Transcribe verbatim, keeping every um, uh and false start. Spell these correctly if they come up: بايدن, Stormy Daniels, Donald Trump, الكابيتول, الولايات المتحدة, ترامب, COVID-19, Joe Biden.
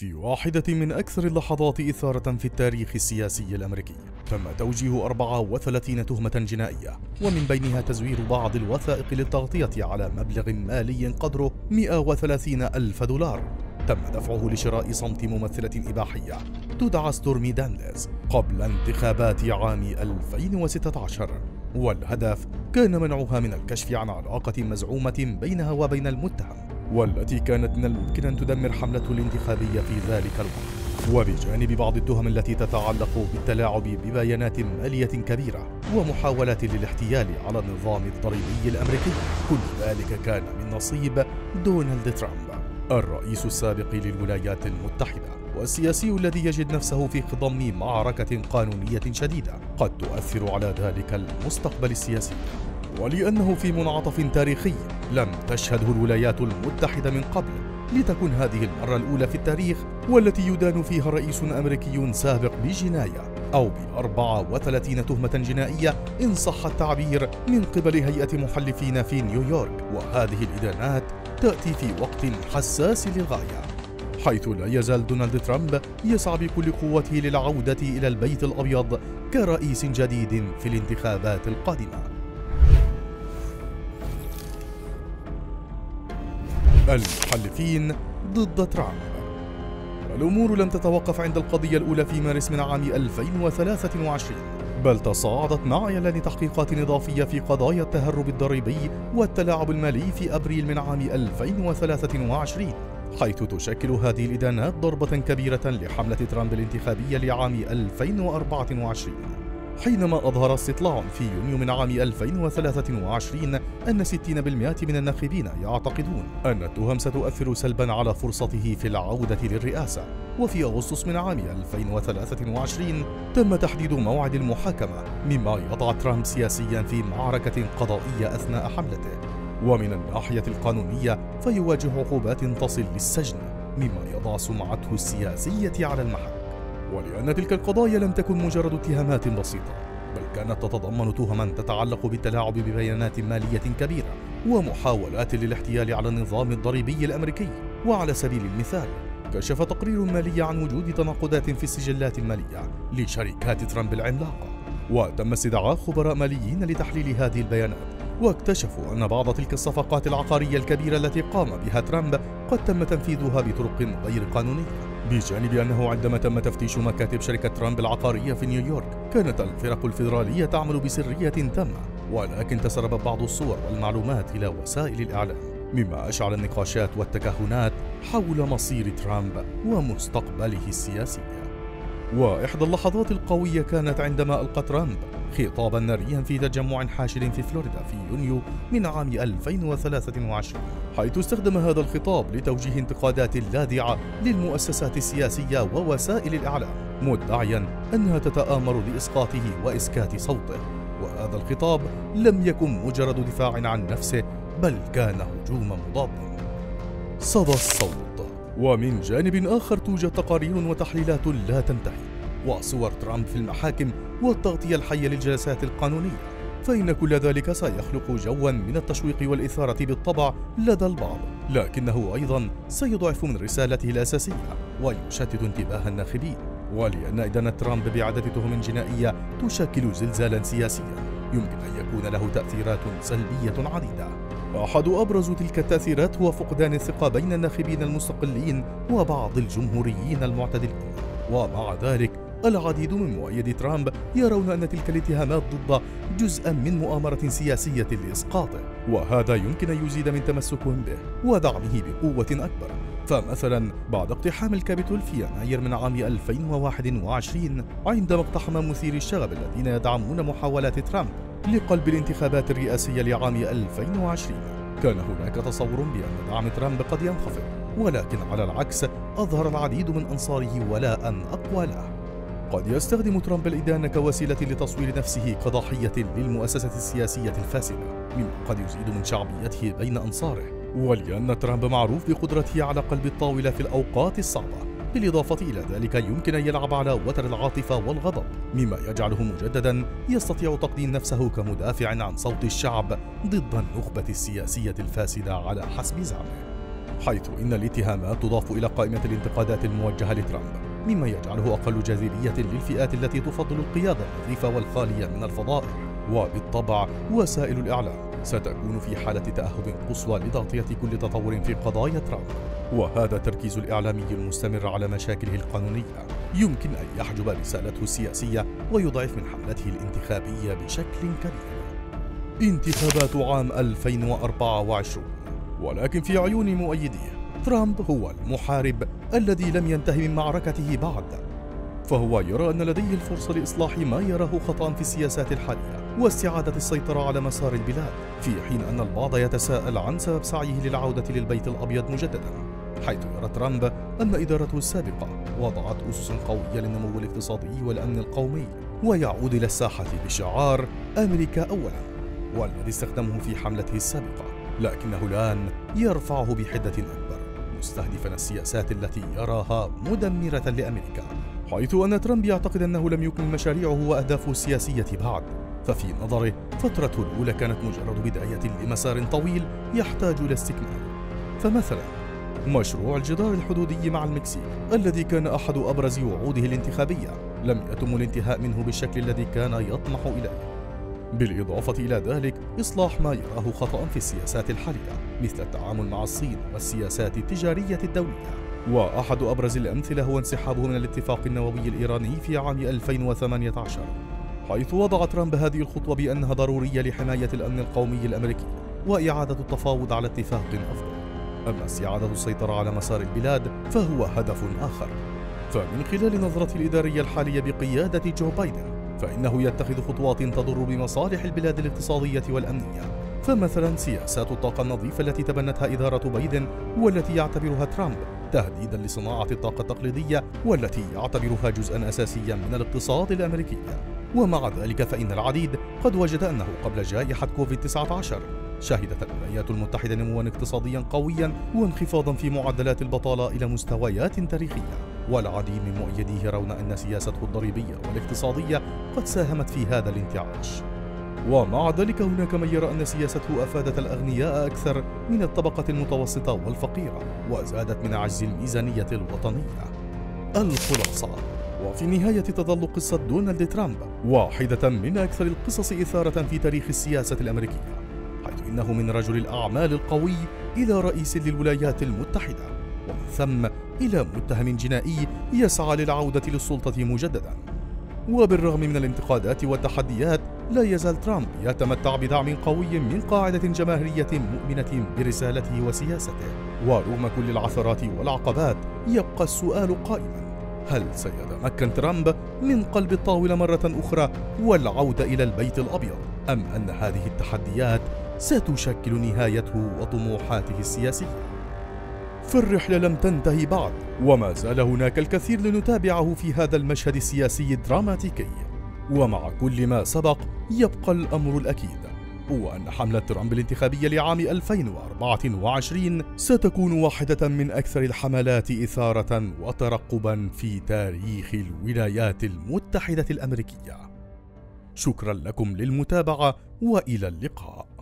في واحدة من أكثر اللحظات إثارة في التاريخ السياسي الأمريكي، تم توجيه أربعة وثلاثين تهمة جنائية، ومن بينها تزوير بعض الوثائق للتغطية على مبلغ مالي قدره مئة وثلاثين ألف دولار، تم دفعه لشراء صمت ممثلة إباحية تدعى ستورمي دانيلز قبل انتخابات عام ألفين وستة عشر، والهدف كان منعها من الكشف عن علاقة مزعومة بينها وبين المتهم، والتي كانت من الممكن أن تدمر حملته الانتخابية في ذلك الوقت. وبجانب بعض التهم التي تتعلق بالتلاعب ببيانات مالية كبيرة ومحاولات للاحتيال على النظام الضريبي الأمريكي، كل ذلك كان من نصيب دونالد ترامب الرئيس السابق للولايات المتحدة، والسياسي الذي يجد نفسه في خضم معركة قانونية شديدة قد تؤثر على ذلك المستقبل السياسي. ولأنه في منعطف تاريخي لم تشهده الولايات المتحدة من قبل، لتكن هذه المرة الأولى في التاريخ والتي يدان فيها رئيس أمريكي سابق بجناية أو بأربعة وثلاثين تهمة جنائية إن صح التعبير من قبل هيئة محلفين في نيويورك، وهذه الإدانات تأتي في وقت حساس للغاية، حيث لا يزال دونالد ترامب يسعى بكل قوته للعودة إلى البيت الأبيض كرئيس جديد في الانتخابات القادمة. المحلفين ضد ترامب. الأمور لم تتوقف عند القضية الأولى في مارس من عام ألفين وثلاثة وعشرين، بل تصاعدت مع إعلان تحقيقات إضافية في قضايا التهرب الضريبي والتلاعب المالي في أبريل من عام ألفين وثلاثة وعشرين، حيث تشكل هذه الإدانات ضربة كبيرة لحملة ترامب الانتخابية لعام ألفين وأربعة وعشرين، حينما أظهر استطلاع في يونيو من عام ألفين وثلاثة وعشرين أن ستين بالمئة من الناخبين يعتقدون أن التهم ستؤثر سلباً على فرصته في العودة للرئاسة. وفي أغسطس من عام ألفين وثلاثة وعشرين تم تحديد موعد المحاكمة، مما يضع ترامب سياسياً في معركة قضائية أثناء حملته، ومن الناحية القانونية فيواجه عقوبات تصل للسجن، مما يضع سمعته السياسية على المحك. ولأن تلك القضايا لم تكن مجرد اتهامات بسيطة، بل كانت تتضمن تهماً تتعلق بالتلاعب ببيانات مالية كبيرة ومحاولات للاحتيال على النظام الضريبي الأمريكي. وعلى سبيل المثال، كشف تقرير مالي عن وجود تناقضات في السجلات المالية لشركات ترامب العملاقة، وتم استدعاء خبراء ماليين لتحليل هذه البيانات، واكتشفوا أن بعض تلك الصفقات العقارية الكبيرة التي قام بها ترامب قد تم تنفيذها بطرق غير قانونية. بجانب أنه عندما تم تفتيش مكاتب شركة ترامب العقارية في نيويورك، كانت الفرق الفيدرالية تعمل بسرية تامة، ولكن تسرب بعض الصور والمعلومات إلى وسائل الإعلام، مما أشعل النقاشات والتكهنات حول مصير ترامب ومستقبله السياسي. وإحدى اللحظات القوية كانت عندما ألقى ترامب خطاباً نارياً في تجمع حاشد في فلوريدا في يونيو من عام ألفين وثلاثة وعشرين، حيث استخدم هذا الخطاب لتوجيه انتقادات لاذعة للمؤسسات السياسية ووسائل الإعلام، مدعياً أنها تتآمر لإسقاطه وإسكات صوته. وهذا الخطاب لم يكن مجرد دفاع عن نفسه، بل كان هجوماً مضاداً. صدى الصوت. ومن جانب آخر توجد تقارير وتحليلات لا تنتهي، وصور ترامب في المحاكم والتغطية الحية للجلسات القانونية، فإن كل ذلك سيخلق جواً من التشويق والإثارة بالطبع لدى البعض، لكنه أيضاً سيضعف من رسالته الأساسية ويشتت انتباه الناخبين. ولأن إدانة ترامب بعدة تهم جنائية تشكل زلزالاً سياسياً، يمكن أن يكون له تأثيرات سلبية عديدة. أحد أبرز تلك التأثيرات هو فقدان الثقة بين الناخبين المستقلين وبعض الجمهوريين المعتدلين، ومع ذلك العديد من مؤيدي ترامب يرون أن تلك الاتهامات ضده جزءاً من مؤامرة سياسية لإسقاطه، وهذا يمكن أن يزيد من تمسكهم به ودعمه بقوة أكبر. فمثلاً بعد اقتحام الكابيتول في يناير من عام ألفين وواحد وعشرين، عندما اقتحم مثير الشغب الذين يدعمون محاولات ترامب لقلب الانتخابات الرئاسية لعام ألفين وعشرين، كان هناك تصور بأن دعم ترامب قد ينخفض، ولكن على العكس أظهر العديد من أنصاره ولاءً أقوى له. قد يستخدم ترامب الإدانة كوسيلة لتصوير نفسه كضحية للمؤسسة السياسية الفاسدة، مما قد يزيد من شعبيته بين أنصاره. ولأن ترامب معروف بقدرته على قلب الطاولة في الأوقات الصعبة، بالإضافة إلى ذلك يمكن أن يلعب على وتر العاطفة والغضب، مما يجعله مجدداً يستطيع تقديم نفسه كمدافع عن صوت الشعب ضد النخبة السياسية الفاسدة على حسب زعمه. حيث إن الاتهامات تضاف إلى قائمة الانتقادات الموجهة لترامب، مما يجعله أقل جاذبية للفئات التي تفضل القيادة النظيفة والخالية من الفضائح. وبالطبع وسائل الإعلام ستكون في حالة تأهب قصوى لتغطية كل تطور في قضايا ترامب، وهذا التركيز الإعلامي المستمر على مشاكله القانونية يمكن أن يحجب رسالته السياسية ويضعف من حملته الانتخابية بشكل كبير. انتخابات عام ألفين وأربعة وعشرين، ولكن في عيون مؤيديه ترامب هو المحارب الذي لم ينتهي من معركته بعد، فهو يرى أن لديه الفرصة لإصلاح ما يراه خطأ في السياسات الحالية واستعادة السيطرة على مسار البلاد، في حين أن البعض يتساءل عن سبب سعيه للعودة للبيت الأبيض مجددا، حيث يرى ترامب أن إدارته السابقة وضعت أسسا قوية للنمو الاقتصادي والأمن القومي، ويعود إلى الساحة بشعار أمريكا أولا، والذي استخدمه في حملته السابقة، لكنه الآن يرفعه بحدة أكبر، مستهدفا السياسات التي يراها مدمرة لأمريكا، حيث أن ترامب يعتقد أنه لم يكمل مشاريعه وأهدافه السياسية بعد، ففي نظره فترته الأولى كانت مجرد بداية لمسار طويل يحتاج إلى استكمال. فمثلا مشروع الجدار الحدودي مع المكسيك الذي كان أحد أبرز وعوده الانتخابية لم يتم الانتهاء منه بالشكل الذي كان يطمح إليه. بالإضافة إلى ذلك إصلاح ما يراه خطأ في السياسات الحالية مثل التعامل مع الصين والسياسات التجارية الدولية، وأحد أبرز الأمثلة هو انسحابه من الاتفاق النووي الإيراني في عام ألفين وثمانية عشر، حيث وضع ترامب هذه الخطوة بأنها ضرورية لحماية الأمن القومي الأمريكي وإعادة التفاوض على اتفاق أفضل. أما استعادة السيطرة على مسار البلاد فهو هدف آخر، فمن خلال نظرته الإدارية الحالية بقيادة جو بايدن فإنه يتخذ خطوات تضر بمصالح البلاد الاقتصادية والأمنية، فمثلا سياسات الطاقة النظيفة التي تبنتها إدارة بايدن والتي يعتبرها ترامب تهديدا لصناعة الطاقة التقليدية والتي يعتبرها جزءا أساسيا من الاقتصاد الأمريكي. ومع ذلك فإن العديد قد وجد أنه قبل جائحة كوفيد تسعة عشر شهدت الولايات المتحدة نموا اقتصاديا قويا وانخفاضا في معدلات البطالة إلى مستويات تاريخية، والعديد من مؤيديه يرون أن سياسته الضريبية والاقتصادية قد ساهمت في هذا الانتعاش. ومع ذلك هناك من يرى أن سياسته أفادت الأغنياء أكثر من الطبقة المتوسطة والفقيرة وزادت من عجز الميزانية الوطنية. الخلاصة، وفي نهاية تظل قصة دونالد ترامب واحدة من أكثر القصص إثارة في تاريخ السياسة الأمريكية، حيث إنه من رجل الأعمال القوي إلى رئيس للولايات المتحدة، ومن ثم إلى متهم جنائي يسعى للعودة للسلطة مجددا. وبالرغم من الانتقادات والتحديات لا يزال ترامب يتمتع بدعم قوي من قاعدة جماهيرية مؤمنة برسالته وسياسته، ورغم كل العثرات والعقبات يبقى السؤال قائما، هل سيتمكن ترامب من قلب الطاولة مرة أخرى والعودة إلى البيت الأبيض، أم أن هذه التحديات ستشكل نهايته وطموحاته السياسية؟ فالرحلة لم تنتهي بعد، وما زال هناك الكثير لنتابعه في هذا المشهد السياسي الدراماتيكي، ومع كل ما سبق يبقى الأمر الأكيد، وأن حملة ترامب الانتخابية لعام ألفين وأربعة وعشرين ستكون واحدة من أكثر الحملات إثارة وترقبا في تاريخ الولايات المتحدة الأمريكية. شكرا لكم للمتابعة وإلى اللقاء.